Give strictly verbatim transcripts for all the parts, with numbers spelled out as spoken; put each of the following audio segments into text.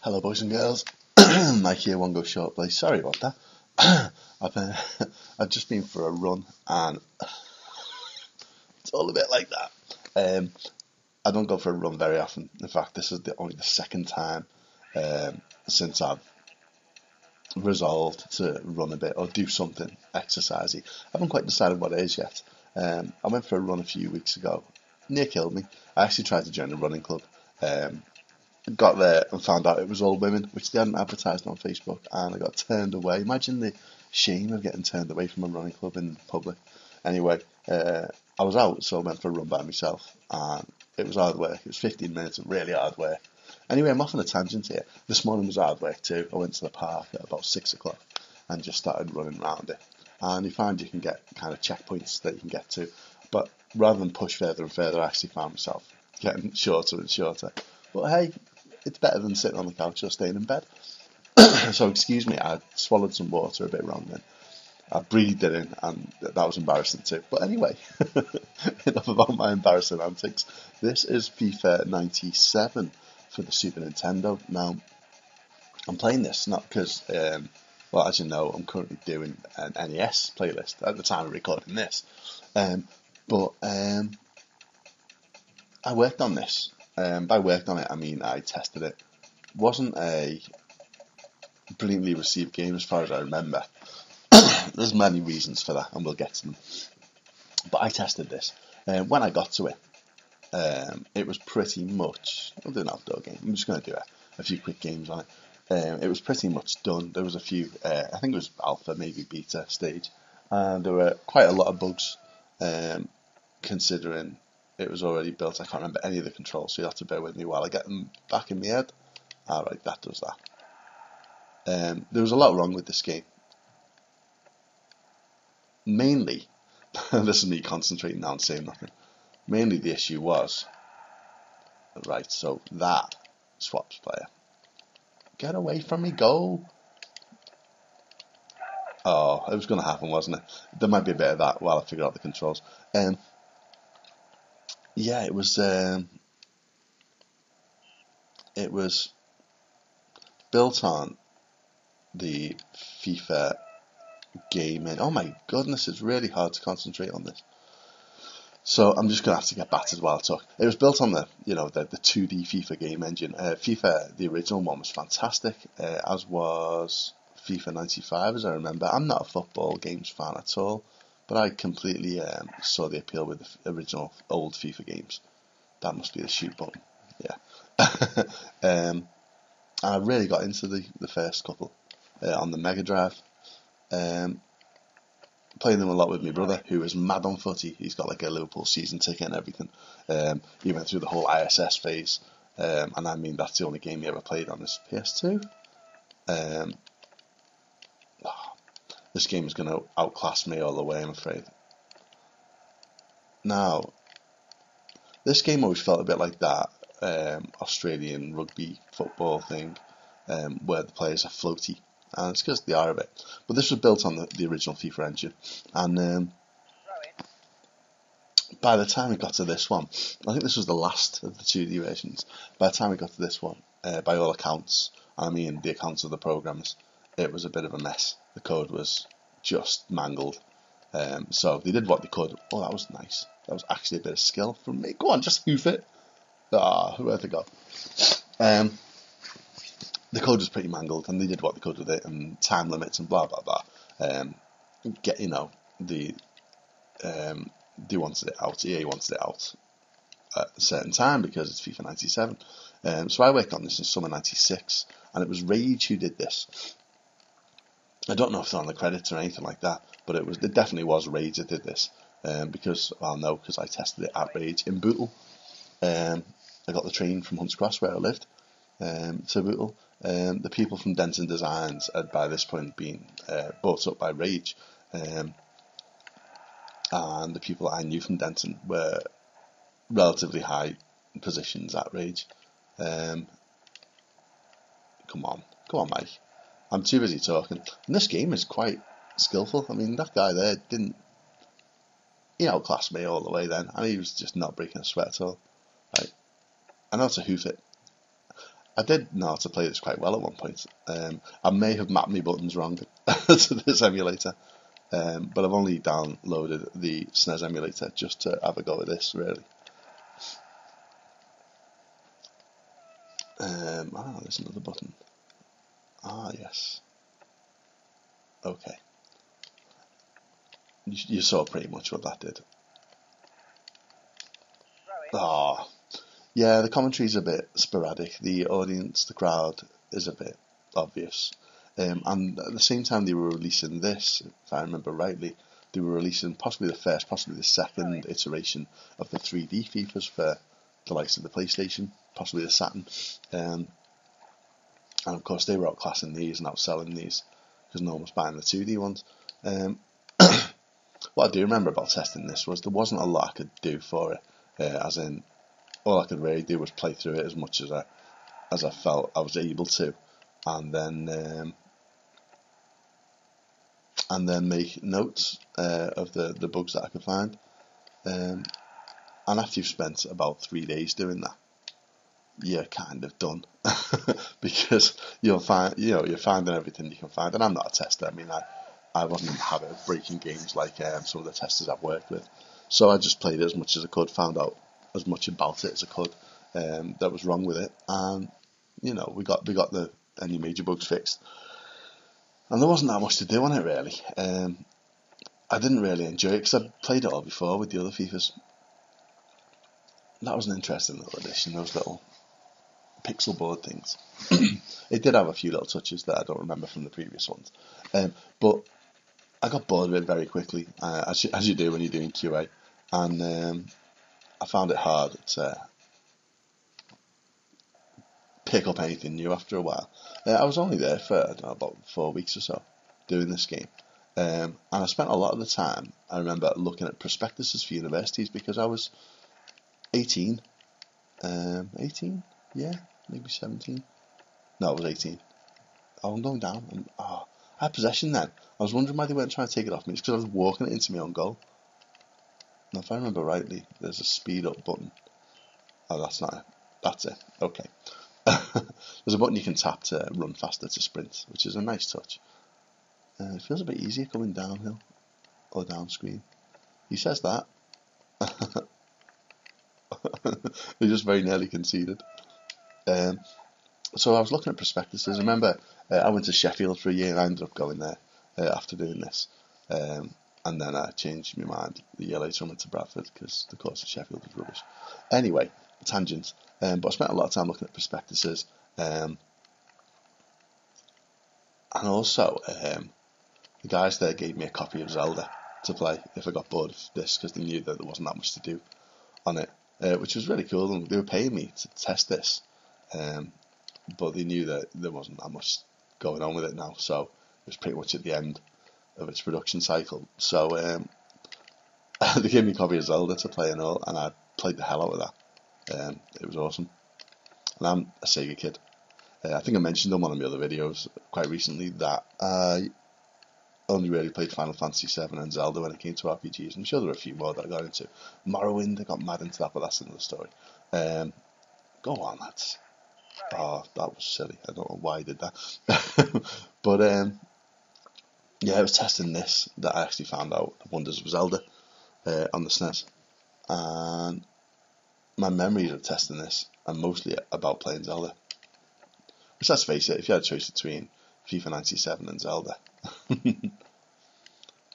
Hello boys and girls, Mike here, One Go Short Play. Sorry about that. I've, uh, I've just been for a run and it's all a bit like that. Um, I don't go for a run very often. In fact, this is the only the second time um, since I've resolved to run a bit or do something exercisey. I haven't quite decided what it is yet. Um, I went for a run a few weeks ago. Near killed me. I actually tried to join a running club. Um, got there and found out it was all women, which they hadn't advertised on Facebook, and I got turned away. Imagine the shame of getting turned away from a running club in public. Anyway, uh, I was out, so I went for a run by myself, and it was hard work. It was fifteen minutes of really hard work. Anyway, I'm off on a tangent here. This morning was hard work too. I went to the park at about six o'clock and just started running around it. And you find you can get kind of checkpoints that you can get to, but rather than push further and further, I actually found myself getting shorter and shorter. But hey, it's better than sitting on the couch or staying in bed. So excuse me, I swallowed some water a bit wrong then. I breathed it in and that was embarrassing too. But anyway, enough about my embarrassing antics. This is FIFA ninety-seven for the Super Nintendo. Now, I'm playing this not because, um, well as you know, I'm currently doing an N E S playlist at the time of recording this. Um, but um, I worked on this. Um, by worked on it, I mean I tested it. Wasn't a brilliantly received game as far as I remember. There's many reasons for that, and we'll get to them. But I tested this. Um, when I got to it, um, it was pretty much... I'll do an outdoor game. I'm just going to do a, a few quick games on it. Um, it was pretty much done. There was a few... Uh, I think it was alpha, maybe beta stage. And there were quite a lot of bugs, um, considering... It was already built. I can't remember any of the controls, so you have to bear with me while I get them back in my head. Alright, that does that. Um, there was a lot wrong with this game. Mainly, this is me concentrating now and saying nothing. Mainly the issue was, right, so that swaps player. Get away from me, go! Oh, it was going to happen, wasn't it? There might be a bit of that while I figure out the controls. Um, Yeah, it was um, it was built on the FIFA game, and oh my goodness, it's really hard to concentrate on this. So I'm just gonna have to get battered while I talk. It was built on the you know the the two D FIFA game engine. Uh, FIFA, the original one, was fantastic, uh, as was FIFA ninety-five, as I remember. I'm not a football games fan at all. But I completely um, saw the appeal with the original old FIFA games. That must be the shoot button. Yeah. um, and I really got into the, the first couple uh, on the Mega Drive. Um, playing them a lot with my brother, who is mad on footy. He's got like a Liverpool season ticket and everything. Um, he went through the whole I S S phase. Um, and I mean, that's the only game he ever played on his P S two. Um, This game is going to outclass me all the way, I'm afraid. Now, this game always felt a bit like that um, Australian rugby football thing um, where the players are floaty, and it's because they are a bit. But this was built on the, the original FIFA engine, and um, by the time we got to this one, I think this was the last of the two D versions, by the time we got to this one, uh, by all accounts, I mean the accounts of the programmers, it was a bit of a mess. The code was just mangled. Um, so they did what they could. Oh, that was nice. That was actually a bit of skill from me. Go on, just hoof it. Ah, oh, where'd it go? Um, the code was pretty mangled, and they did what they could with it, and time limits and blah, blah, blah. Um, get, you know, the, um, they wanted it out. E A wanted it out at a certain time because it's FIFA ninety-seven. Um, so I worked on this in summer ninety-six, and it was Rage who did this. I don't know if they're on the credits or anything like that, but it was it definitely was Rage that did this, um, because well no, because I tested it at Rage in Bootle. Um, I got the train from Hunts Cross where I lived um, to Bootle. Um, the people from Denton Designs had by this point been uh, bought up by Rage, um, and the people I knew from Denton were relatively high positions at Rage. Um, come on, come on, Mike. I'm too busy talking. And this game is quite skillful. I mean, that guy there didn't... He outclassed me all the way then. And he was just not breaking a sweat at all. Right. I know how to hoof it. I did know how to play this quite well at one point. Um, I may have mapped my buttons wrong to this emulator, um, but I've only downloaded the S N E S emulator just to have a go at this, really. Um, ah, there's another button. Ah, yes. Okay. You, you saw pretty much what that did. Ah. Oh. Yeah, the commentary's a bit sporadic. The audience, the crowd, is a bit obvious. Um, and at the same time they were releasing this, if I remember rightly, they were releasing possibly the first, possibly the second iteration of the three D FIFAs for the likes of the PlayStation, possibly the Saturn. Um, and of course they were outclassing these and outselling these, because no one was buying the two D ones. Um, what I do remember about testing this was there wasn't a lot I could do for it, uh, as in... all I could really do was play through it as much as I, as I felt I was able to, and then um, and then make notes uh, of the the bugs that I could find. Um, and after you've spent about three days doing that, you're kind of done because you'll find you know you're finding everything you can find. And I'm not a tester. I mean, I I wasn't in the habit of breaking games like um, some of the testers I've worked with. So I just played it as much as I could, found out as much about it as I could um, that was wrong with it, and you know we got we got the any major bugs fixed, and there wasn't that much to do on it really. um, I didn't really enjoy it because I played it all before with the other FIFAs. That was an interesting little addition, those little pixel board things. It did have a few little touches that I don't remember from the previous ones, um, but I got bored of it very quickly, uh, as, you, as you do when you're doing Q A, and um, I found it hard to pick up anything new after a while. Uh, I was only there for I don't know, about four weeks or so doing this game. Um, and I spent a lot of the time, I remember, looking at prospectuses for universities because I was eighteen. Um, eighteen? Yeah, maybe seventeen. No, I was eighteen. Oh, I'm going down. I'm, oh, I had possession then. I was wondering why they weren't trying to take it off me. It's because I was walking it into my own goal. Now, if I remember rightly, there's a speed up button. Oh, that's not it. That's it. Okay. There's a button you can tap to run faster, to sprint, which is a nice touch. Uh, it feels a bit easier coming downhill or down screen. He says that. We just very nearly conceded. Um, so I was looking at prospectuses. I remember uh, I went to Sheffield for a year and I ended up going there uh, after doing this. Um, And then I changed my mind the year later and went to Bradford because the course at Sheffield was rubbish. Anyway, tangents. Um, but I spent a lot of time looking at prospectuses. Um, and also, um, the guys there gave me a copy of Zelda to play if I got bored of this because they knew that there wasn't that much to do on it, uh, which was really cool. And they were paying me to test this, um, but they knew that there wasn't that much going on with it now. So it was pretty much at the end of its production cycle, so um, they gave me a copy of Zelda to play and all, and I played the hell out of that. Um, it was awesome, and I'm a Sega kid. Uh, I think I mentioned on one of my other videos quite recently that I only really played Final Fantasy seven and Zelda when it came to R P Gs. I'm sure there were a few more that I got into. Morrowind, I got mad into that, but that's another story. Um, go on, lads. Oh, that was silly. I don't know why I did that, but um. Yeah, it was testing this that I actually found out the wonders of Zelda uh, on the S N E S. And my memories of testing this are mostly about playing Zelda. Which, let's face it, if you had a choice between FIFA ninety-seven and Zelda,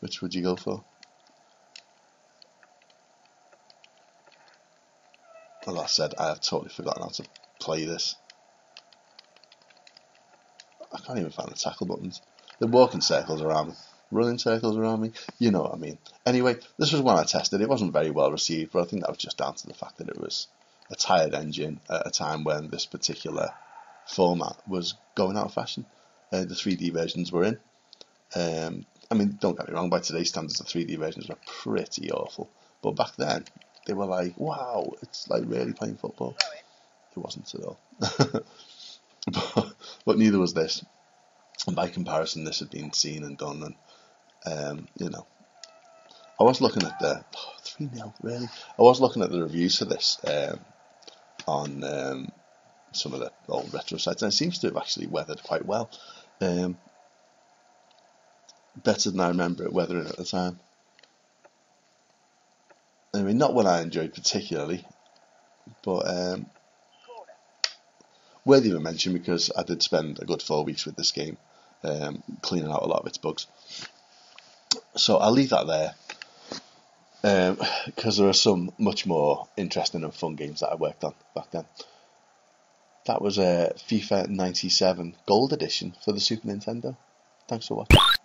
which would you go for? Well, like I said, I have totally forgotten how to play this. I can't even find the tackle buttons. They're walking circles around me, running circles around me, you know what I mean. Anyway, this was one I tested. It wasn't very well received, but I think that was just down to the fact that it was a tired engine at a time when this particular format was going out of fashion. Uh, the three D versions were in. Um, I mean, don't get me wrong, by today's standards, the three D versions were pretty awful. But back then, they were like, wow, it's like really playing football. It wasn't at all. but, but neither was this. And by comparison, this had been seen and done, and um, you know, I was looking at the oh, three nil really. I was looking at the reviews for this um, on um, some of the old retro sites, and it seems to have actually weathered quite well. Um, better than I remember it weathering at the time. I mean, not one I enjoyed particularly, but um, worthy of a mention because I did spend a good four weeks with this game, um, cleaning out a lot of its bugs. So I'll leave that there, because um, there are some much more interesting and fun games that I worked on back then. That was a uh, FIFA ninety-seven Gold Edition for the Super Nintendo. Thanks for watching.